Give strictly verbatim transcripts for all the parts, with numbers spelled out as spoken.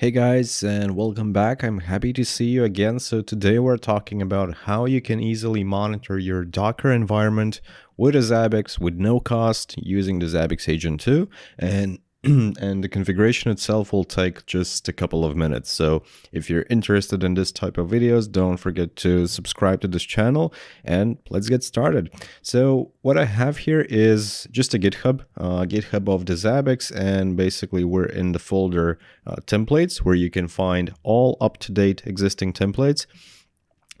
Hey guys, and welcome back. I'm happy to see you again. So today we're talking about how you can easily monitor your Docker environment with a Zabbix with no cost using the Zabbix Agent two, and and the configuration itself will take just a couple of minutes. So if you're interested in this type of videos, don't forget to subscribe to this channel, and let's get started. So what I have here is just a GitHub, uh, GitHub of the Zabbix, and basically we're in the folder uh, templates, where you can find all up-to-date existing templates.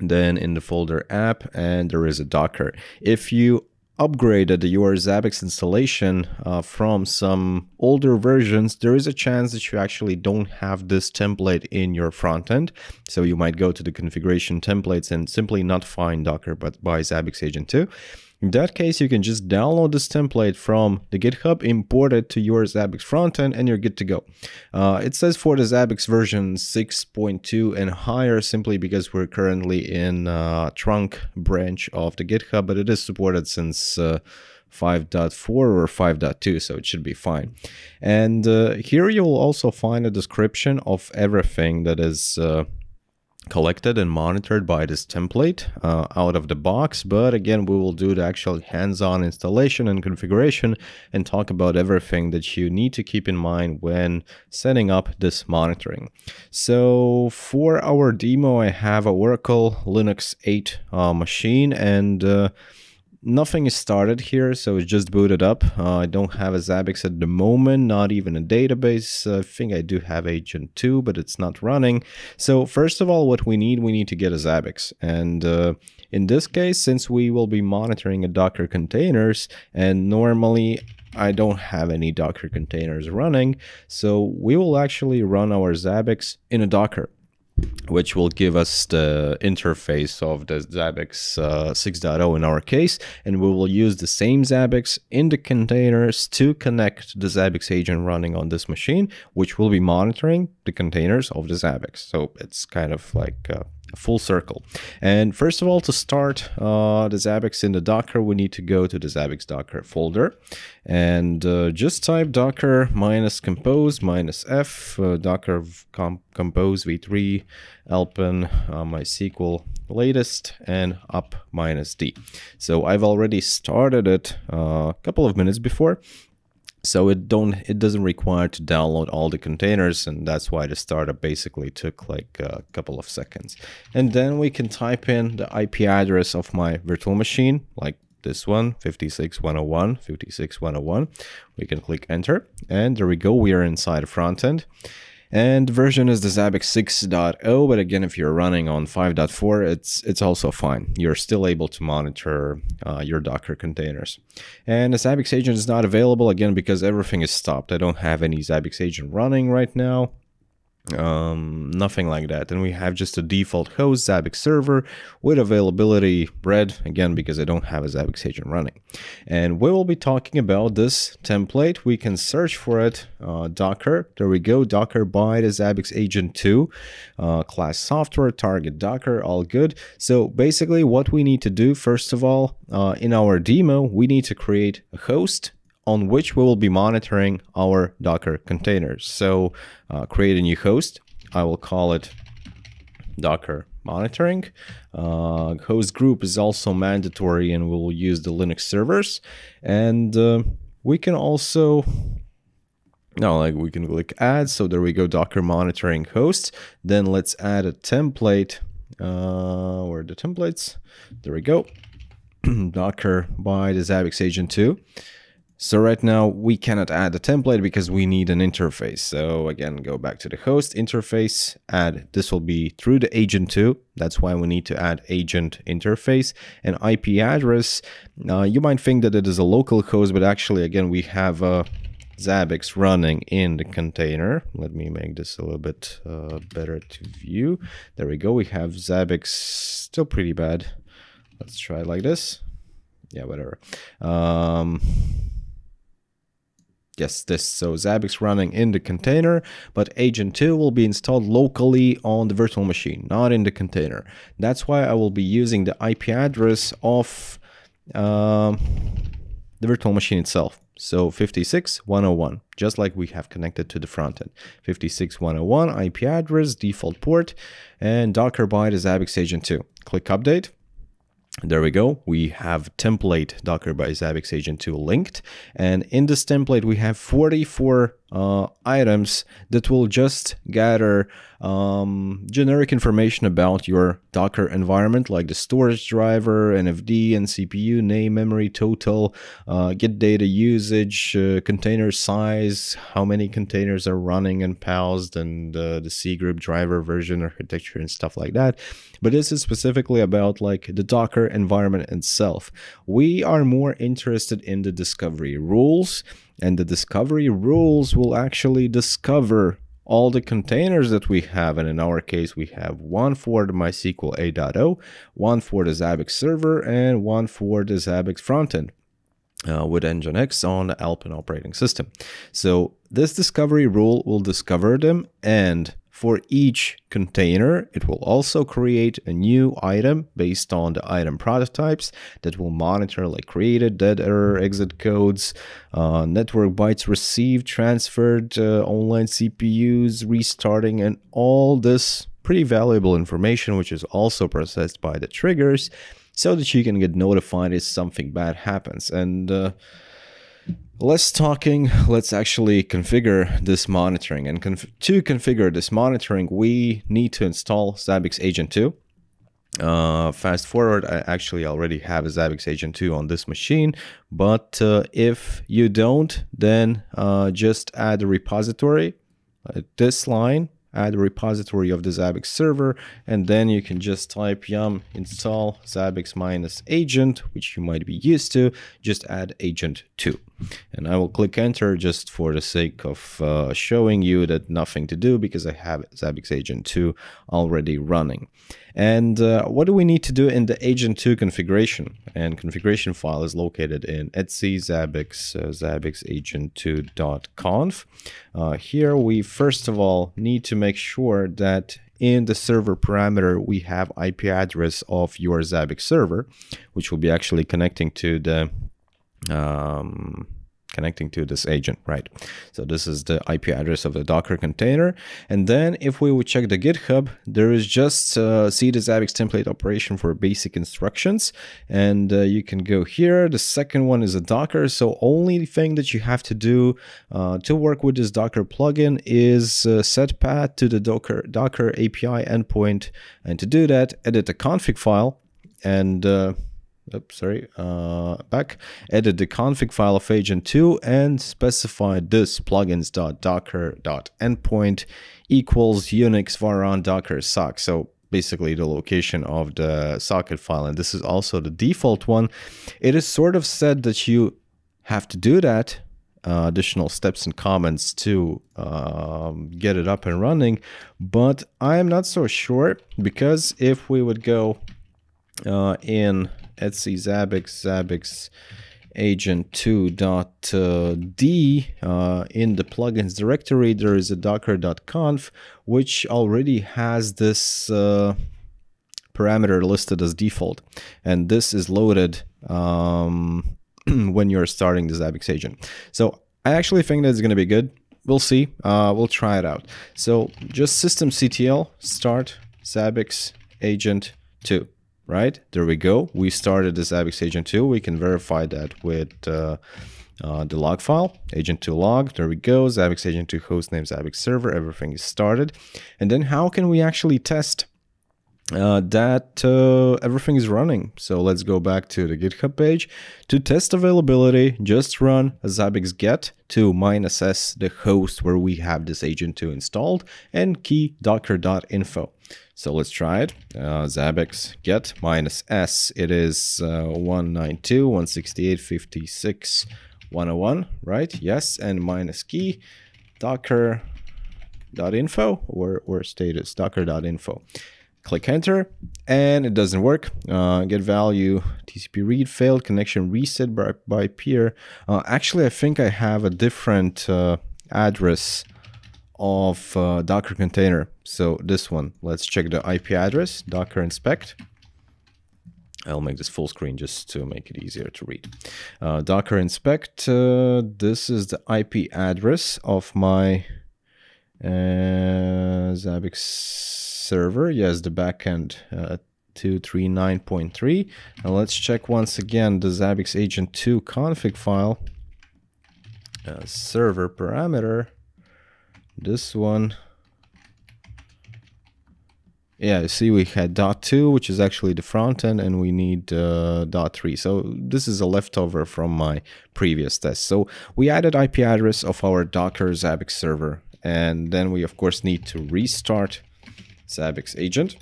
Then in the folder app, and there is a Docker. If you upgraded your Zabbix installation uh, from some older versions, there is a chance that you actually don't have this template in your front end. So you might go to the configuration templates and simply not find Docker, but by Zabbix Agent two. In that case, you can just download this template from the GitHub, import it to your Zabbix frontend, and you're good to go. Uh, it says for the Zabbix version six point two and higher, simply because we're currently in uh, trunk branch of the GitHub, but it is supported since uh, five point four or five point two, so it should be fine. And uh, here you'll also find a description of everything that is uh, collected and monitored by this template uh, out of the box, but again we will do the actual hands-on installation and configuration and talk about everything that you need to keep in mind when setting up this monitoring. So for our demo, I have a Oracle Linux eight uh, machine, and uh, nothing is started here, so it's just booted up. Uh, I don't have a Zabbix at the moment, not even a database. I think I do have Agent two, but it's not running. So first of all, what we need, we need to get a Zabbix. And uh, in this case, since we will be monitoring a Docker containers, and normally I don't have any Docker containers running, so we will actually run our Zabbix in a Docker, which will give us the interface of the Zabbix uh, six point oh in our case, and we will use the same Zabbix in the containers to connect the Zabbix agent running on this machine, which will be monitoring the containers of the Zabbix. So it's kind of like uh, a full circle. And first of all, to start uh, the Zabbix in the Docker, we need to go to the Zabbix Docker folder and uh, just type docker minus compose minus f uh, docker comp compose v three Alpine uh, MySQL latest and up minus d. So I've already started it a couple of minutes before, so it don't it doesn't require to download all the containers, and that's why the startup basically took like a couple of seconds. And then we can type in the I P address of my virtual machine, like this one, fifty-six one oh one fifty-six one oh one. We can click enter, and there we go, we are inside the front end. And version is the Zabbix six point oh, but again, if you're running on five point four, it's it's also fine. You're still able to monitor uh, your Docker containers. And the Zabbix agent is not available, again, because everything is stopped. I don't have any Zabbix agent running right now. Um, nothing like that. And we have just a default host Zabbix server with availability red, again, because I don't have a Zabbix agent running. And we will be talking about this template. We can search for it, uh, Docker. There we go, Docker by the Zabbix Agent two, uh, class software, target Docker, all good. So basically what we need to do, first of all, uh, in our demo, we need to create a host on which we will be monitoring our Docker containers. So uh, create a new host. I will call it Docker monitoring. Uh, host group is also mandatory, and we'll use the Linux servers. And uh, we can also, no, like we can click add. So there we go, Docker monitoring host. Then let's add a template. Uh, where are the templates? There we go. Docker by the Zabbix Agent two. So right now we cannot add a template because we need an interface. So again, go back to the host interface, add, this will be through the agent two. That's why we need to add agent interface and I P address. Uh, you might think that it is a local host, but actually, again, we have a Zabbix running in the container. Let me make this a little bit uh, better to view. There we go. We have Zabbix still pretty bad. Let's try it like this. Yeah, whatever. Um, Yes, this, so Zabbix running in the container, but Agent two will be installed locally on the virtual machine, not in the container. That's why I will be using the I P address of um, the virtual machine itself. So fifty-six one oh one, just like we have connected to the front end. fifty-six one oh one, I P address, default port, and Docker by the Zabbix Agent two. Click update. There we go. We have template Docker by Zabbix Agent two linked. And in this template, we have forty-four uh, items that will just gather um, generic information about your Docker environment, like the storage driver, N F D, and C P U, name, memory, total, uh, get data usage, uh, container size, how many containers are running and paused, and uh, the C group driver version architecture and stuff like that. But this is specifically about like the Docker environment itself. We are more interested in the discovery rules, and the discovery rules will actually discover all the containers that we have. And in our case, we have one for the MySQL eight point oh, one for the Zabbix server, and one for the Zabbix frontend uh, with Nginx on the Alpine operating system. So this discovery rule will discover them, and for each container, it will also create a new item based on the item prototypes that will monitor like created, dead error, exit codes, uh, network bytes received, transferred, uh, online C P Us, restarting, and all this pretty valuable information, which is also processed by the triggers so that you can get notified if something bad happens. And uh, less talking, let's actually configure this monitoring. And conf to configure this monitoring, we need to install Zabbix Agent two. Uh, fast forward, I actually already have a Zabbix Agent two on this machine, but uh, if you don't, then uh, just add a repository at this line, add a repository of the Zabbix server, and then you can just type yum install Zabbix minus agent, which you might be used to, just add agent two. And I will click enter just for the sake of uh, showing you that nothing to do because I have Zabbix Agent two already running. And uh, what do we need to do in the Agent two configuration? And configuration file is located in etc zabbix, uh, zabbix agent two dot conf. Uh, here we first of all need to make sure that in the server parameter we have I P address of your Zabbix server, which will be actually connecting to the um connecting to this agent, right? So this is the I P address of the Docker container. And then if we would check the GitHub, there is just uh, see the Zabbix template operation for basic instructions. And uh, you can go here. The second one is a Docker. So only thing that you have to do uh, to work with this Docker plugin is uh, set path to the Docker, Docker A P I endpoint. And to do that, edit the config file and uh, Oops, sorry, uh, back, edit the config file of agent two and specify this plugins.docker.endpoint equals Unix var docker sock. So basically the location of the socket file. And this is also the default one. It is sort of said that you have to do that. Uh, additional steps and comments to um, get it up and running. But I am not so sure, because if we would go uh, in... Let's see, Zabbix, Zabbix agent two.d, uh, in the plugins directory, there is a docker.conf, which already has this uh, parameter listed as default. And this is loaded um, when you're starting the Zabbix agent. So I actually think that's going to be good. We'll see. Uh, we'll try it out. So just systemctl start Zabbix agent two. Right, there we go. We started this Zabbix Agent two. We can verify that with uh, uh, the log file, agent two log. There we go. Zabbix Agent two hostname Zabbix server. Everything is started. And then how can we actually test uh, that uh, everything is running? So let's go back to the GitHub page. To test availability, just run a Zabbix get to minus s the host where we have this agent two installed and key docker.info. So let's try it. Uh, Zabbix get minus s. It is uh, one ninety-two dot one sixty-eight dot fifty-six dot one oh one, right? Yes, and minus key docker.info or, or status docker.info. Click enter, and it doesn't work. Uh, get value, T C P read failed, connection reset by, by peer. Uh, actually, I think I have a different uh, address of uh, Docker container. So this one, let's check the I P address, docker inspect. I'll make this full screen just to make it easier to read. Uh, Docker inspect, uh, this is the I P address of my uh, Zabbix server. Yes, the backend uh, two three nine point three. And let's check once again the Zabbix Agent two config file. Uh, server parameter, this one. Yeah, you see we had dot two, which is actually the front end, and we need uh, dot three. So this is a leftover from my previous test. So we added I P address of our Docker Zabbix server. And then we, of course, need to restart Zabbix Agent.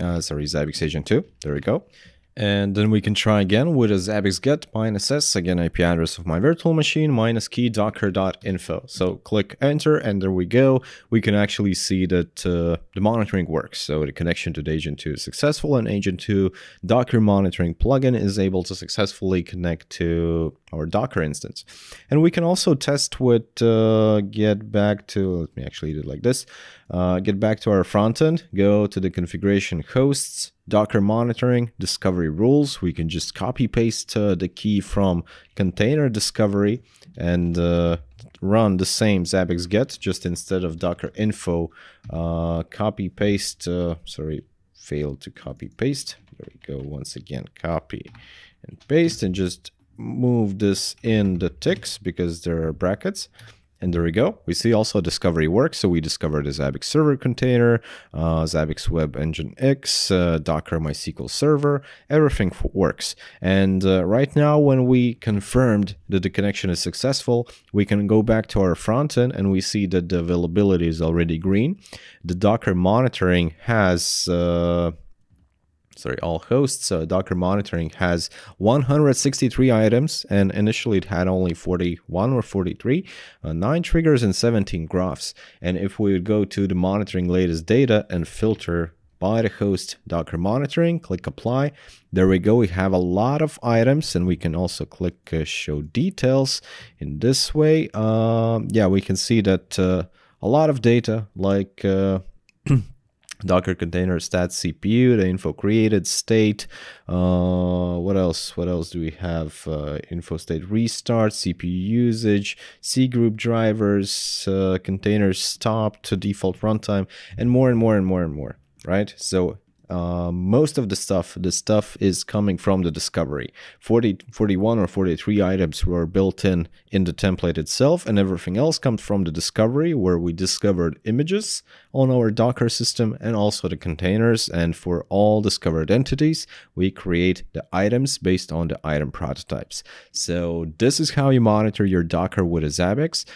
Uh, sorry, Zabbix Agent two. There we go. And then we can try again with a Zabbix get minus s, again I P address of my virtual machine, minus key docker.info. So click enter and there we go. We can actually see that uh, the monitoring works. So the connection to the Agent two is successful, and Agent two Docker monitoring plugin is able to successfully connect to our Docker instance. And we can also test with uh, get back to, let me actually do it like this, uh, get back to our front end, go to the configuration hosts, Docker monitoring, discovery rules. We can just copy paste uh, the key from container discovery and uh, run the same Zabbix get, just instead of Docker info, uh, copy paste, uh, sorry, failed to copy paste. There we go, once again, copy and paste, and just move this in the ticks because there are brackets. And there we go. We see also discovery works. So we discovered the Zabbix server container, uh, Zabbix web Nginx, uh, Docker MySQL server, everything works. And uh, right now, when we confirmed that the connection is successful, we can go back to our front end and we see that the availability is already green. The Docker monitoring has... Uh, sorry, all hosts, uh, Docker monitoring has one hundred sixty-three items, and initially it had only forty-one or forty-three, uh, nine triggers and seventeen graphs. And if we would go to the monitoring latest data and filter by the host Docker monitoring, click apply, there we go. We have a lot of items, and we can also click uh, show details in this way. Um, yeah, we can see that uh, a lot of data, like... Uh, Docker container stats, C P U, the info created, state, uh, what else, what else do we have, uh, info state restart, C P U usage, C group drivers, uh, containers stopped to default runtime, and more and more and more and more, right? So uh, most of the stuff, the stuff is coming from the discovery. forty, forty-one or forty-three items were built in in the template itself, and everything else comes from the discovery, where we discovered images on our Docker system and also the containers. And for all discovered entities, we create the items based on the item prototypes. So this is how you monitor your Docker with a Zabbix.